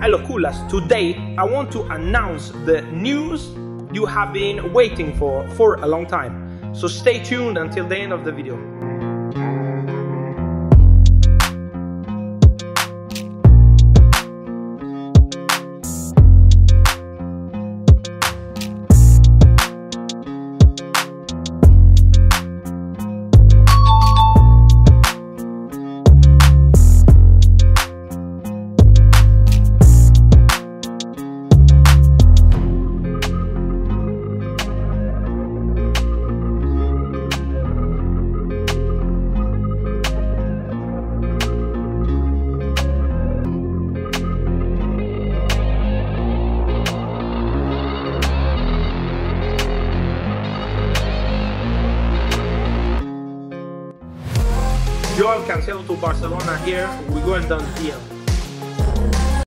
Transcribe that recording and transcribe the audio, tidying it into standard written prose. Hello coolers, today I want to announce the news you have been waiting for a long time. So stay tuned until the end of the video. Joao Cancelo to Barcelona here, we're going down the deal.